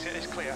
Exit is clear.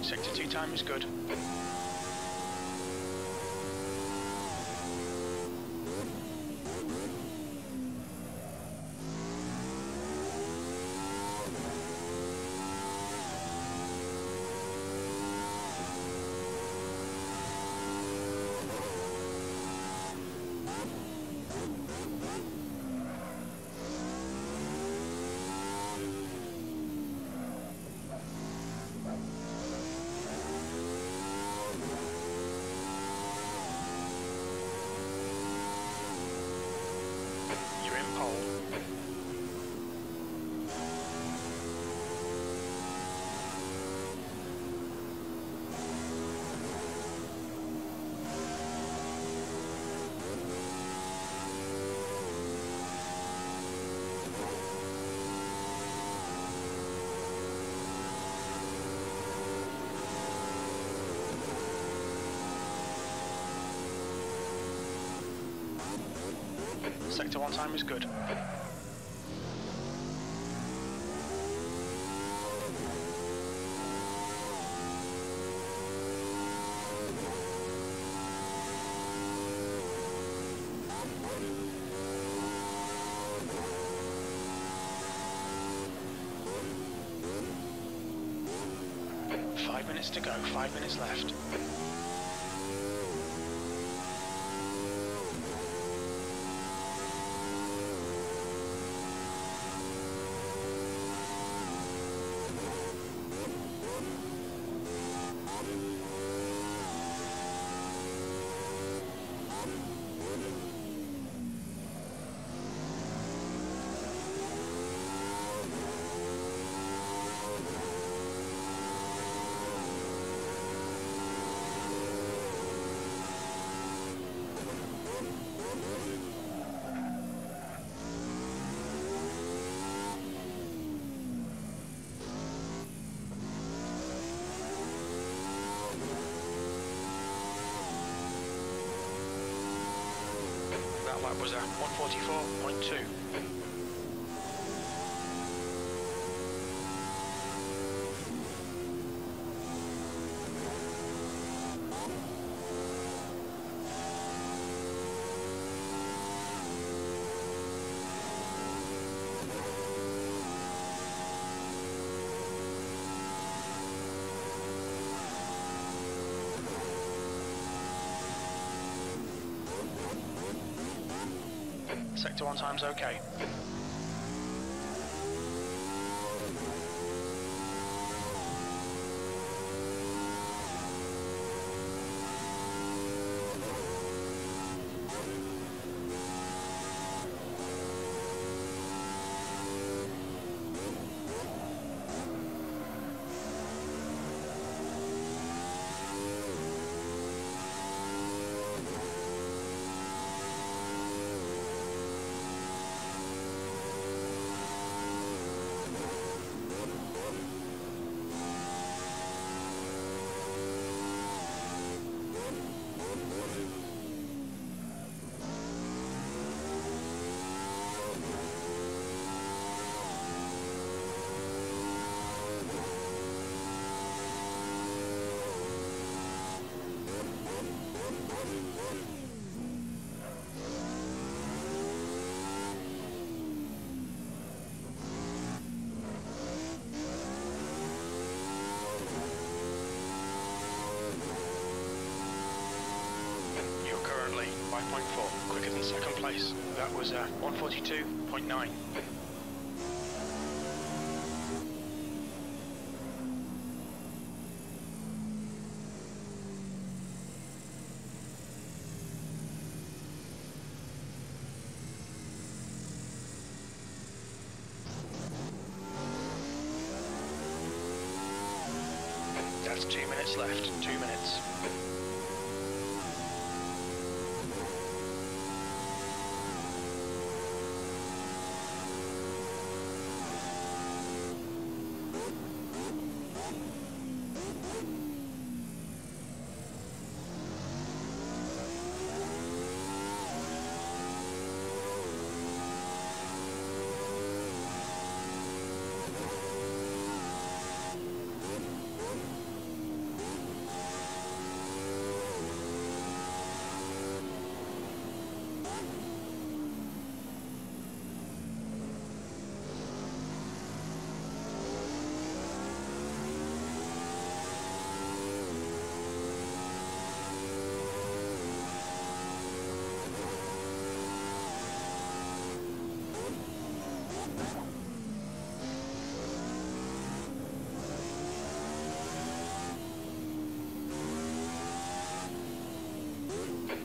Sector 2 time is good. Sector 1 time is good. Minutes to go, 5 minutes left. That lap was at 144.2. Sector 1 time's okay. Quicker than second place. That was 142.9. That's 2 minutes left. 2 minutes.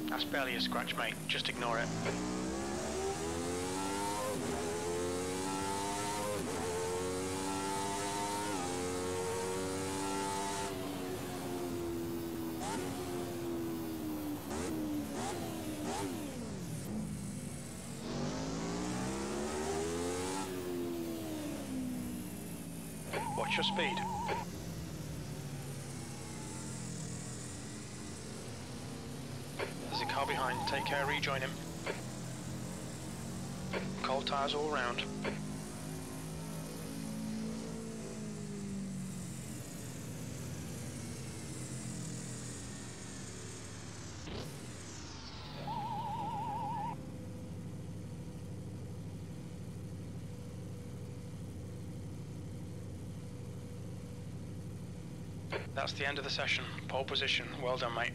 That's barely a scratch, mate. Just ignore it. Watch your speed. Car behind, take care, rejoin him. Cold tires all round. That's the end of the session. Pole position. Well done, mate.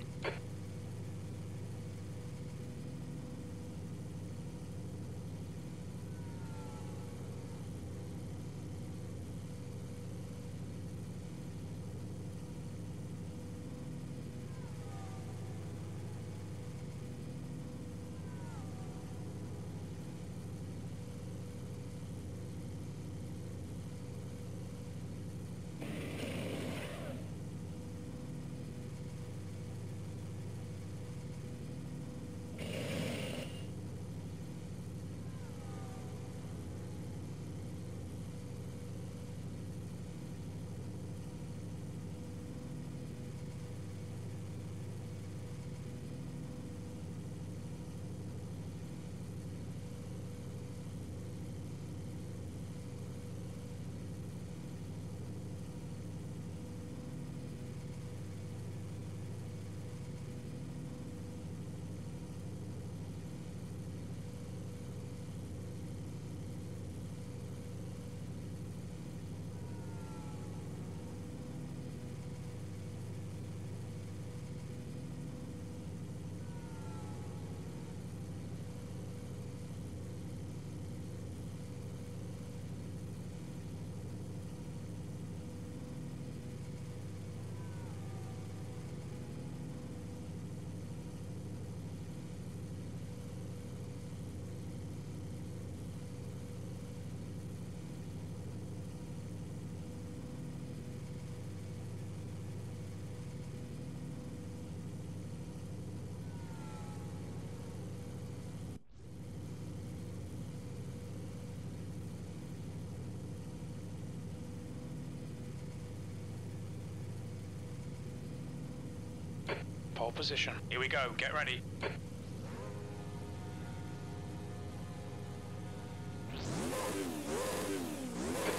Hold position. Here we go. Get ready.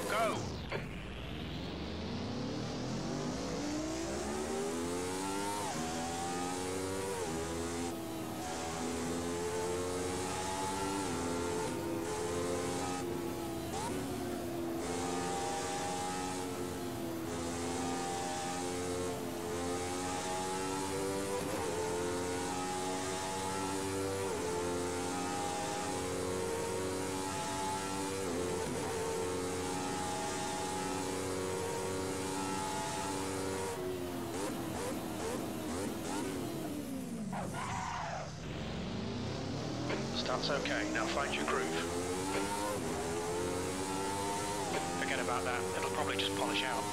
Go! That's okay, now find your groove. Forget about that, it'll probably just polish out.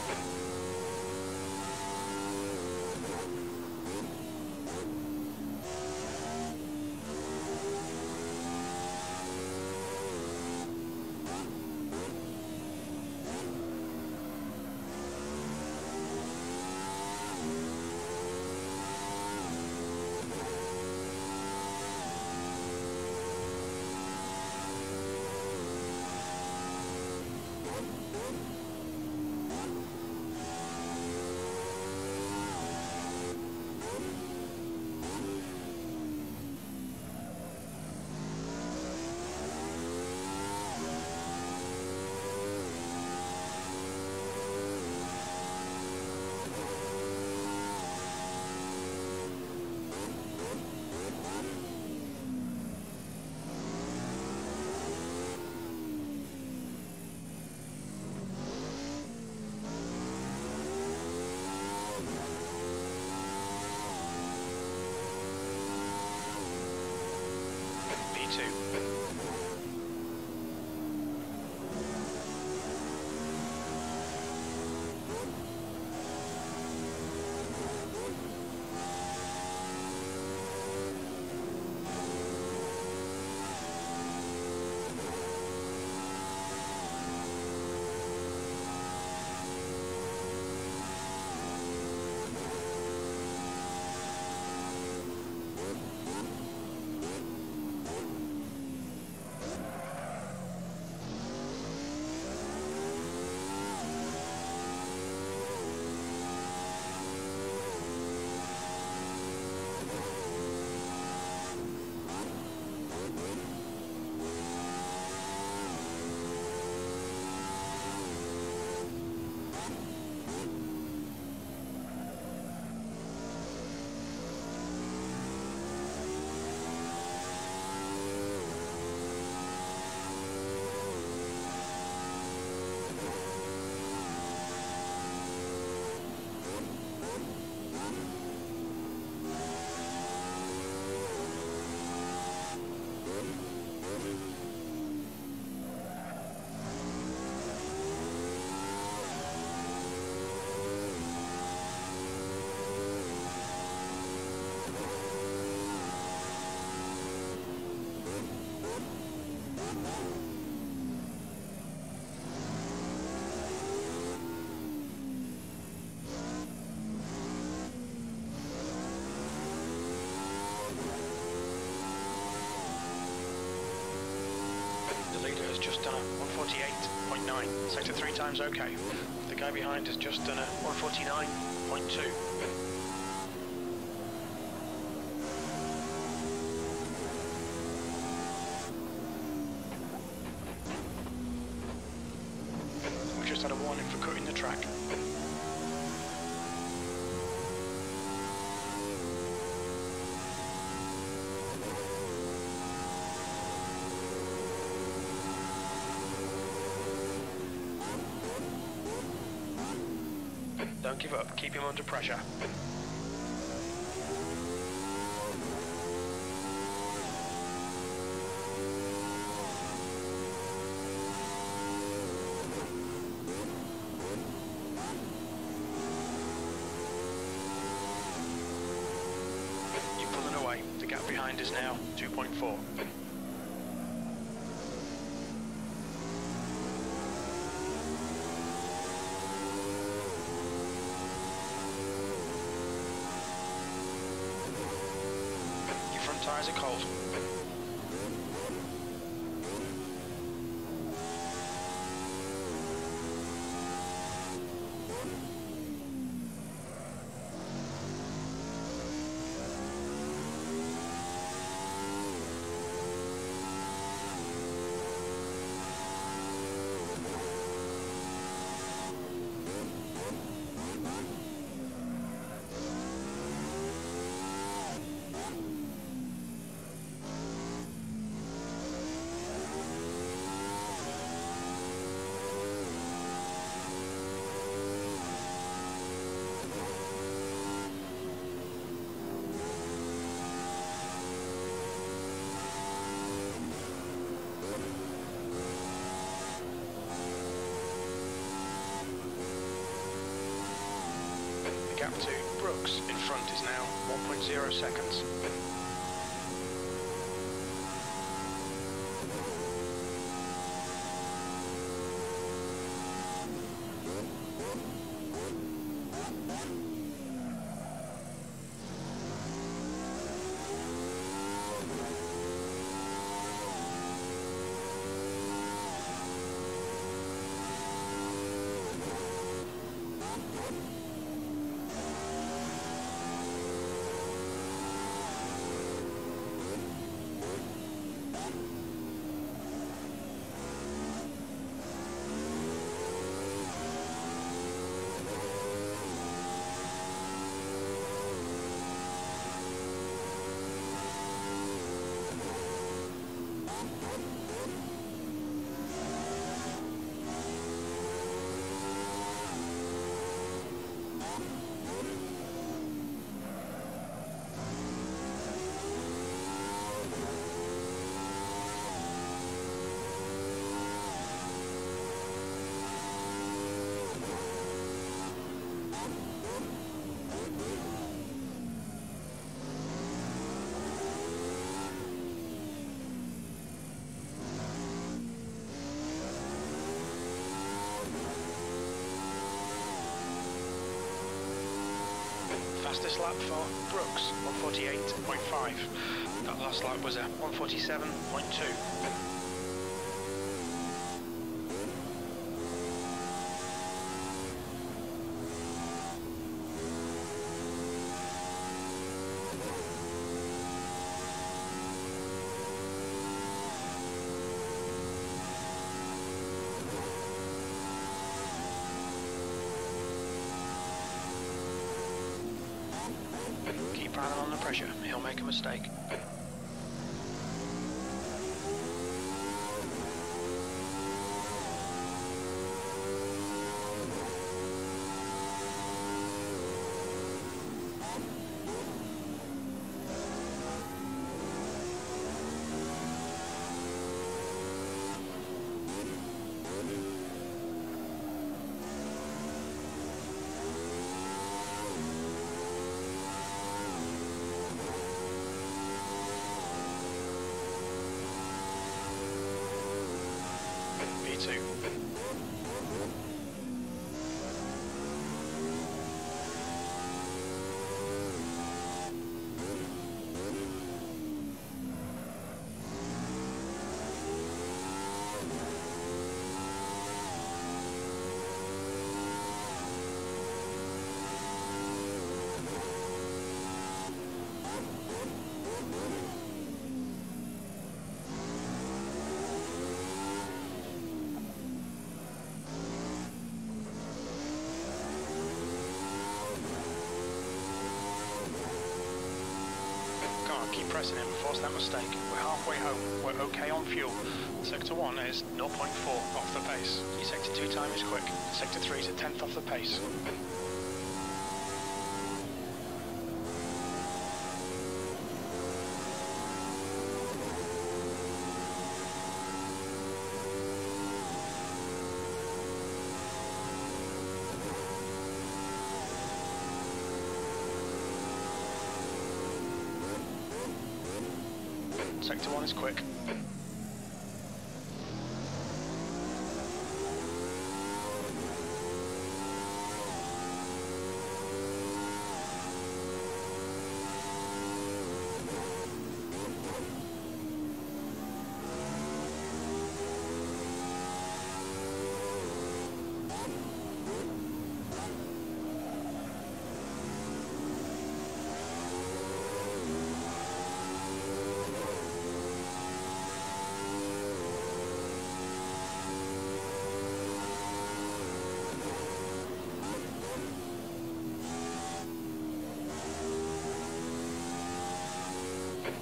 Just done a 148.9, sector 3 times okay. The guy behind has just done a 149.2. Don't give up, keep him under pressure. You're pulling away. The gap behind is now 2.4. Tires are cold. Gap 2, Brooks in front is now 1.0 seconds. Fastest lap for Brooks, 148.5. That last lap was a 147.2. On the pressure, he'll make a mistake. Keep pressing him, force that mistake. We're halfway home, we're okay on fuel. Sector 1 is 0.4 off the pace. Sector 2 time is quick, Sector 3 is a 10th off the pace. Sector 1 is quick.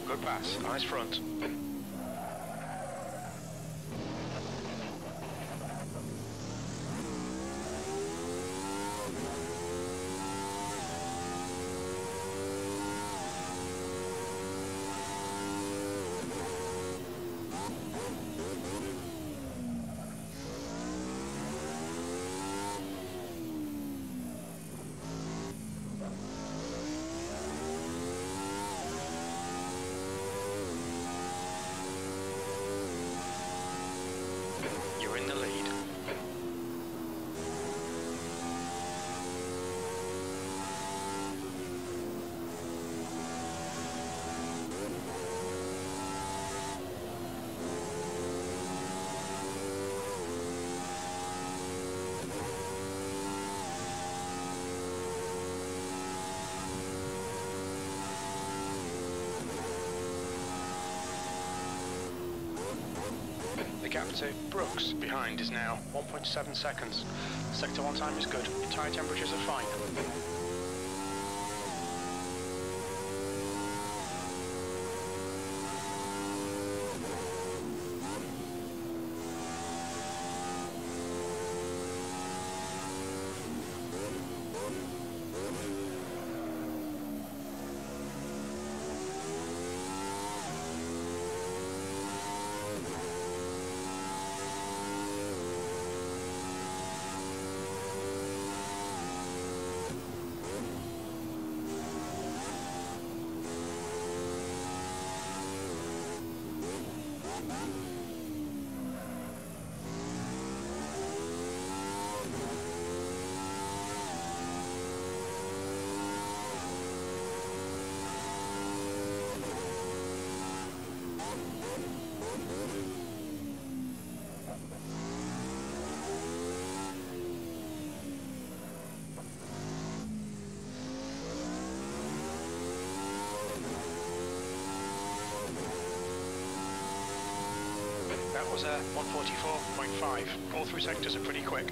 Good pass. Nice front. The gap to Brooks behind is now 1.7 seconds. Sector 1 time is good. Tire temperatures are fine. That was a 144.5. All three sectors are pretty quick.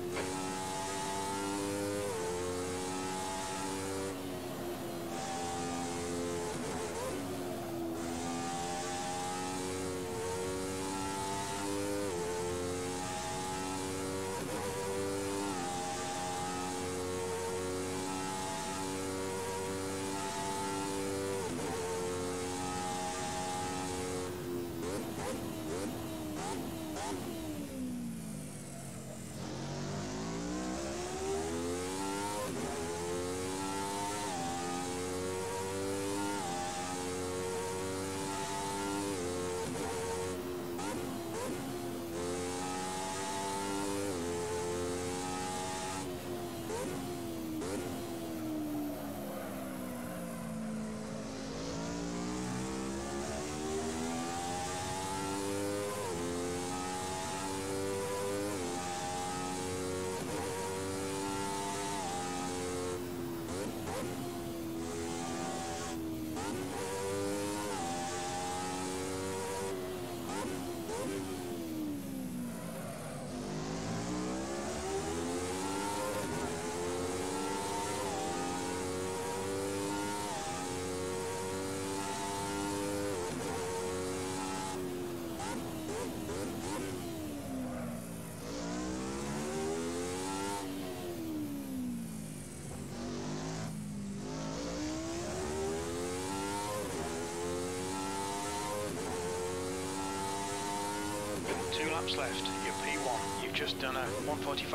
Left, your P1. You've just done a 145.2.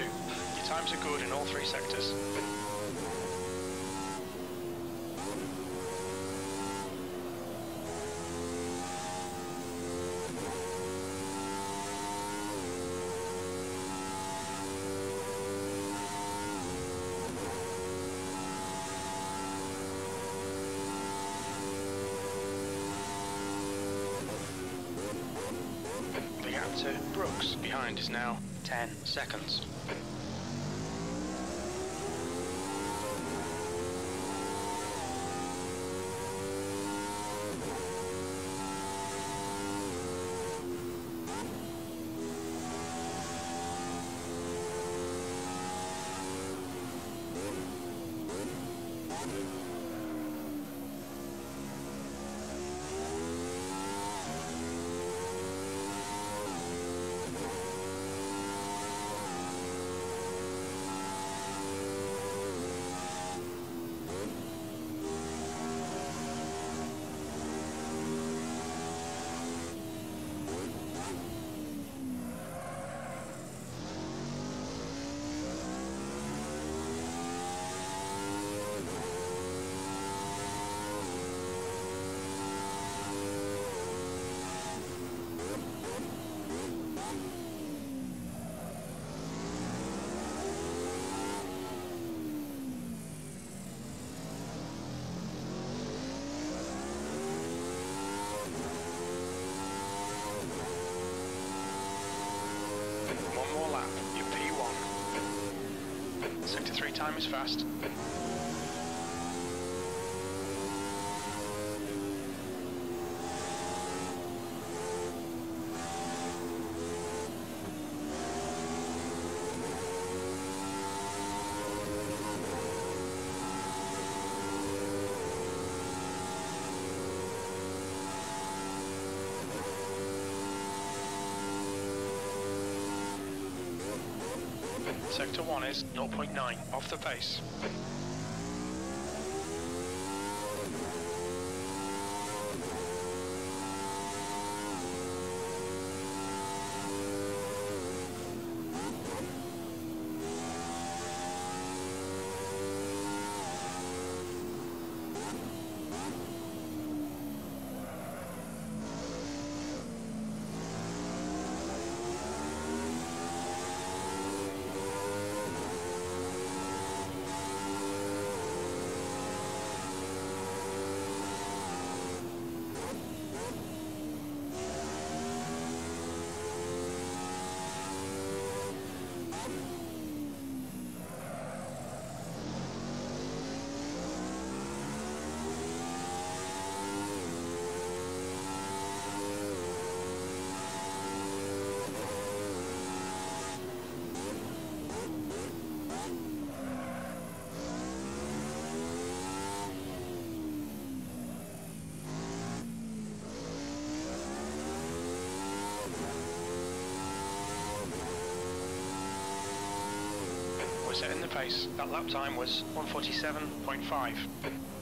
Your times are good in all three sectors. Brooks behind is now 10 seconds. time is fast. Sector 1 is 0.9, off the pace. Setting the pace. That lap time was 147.5.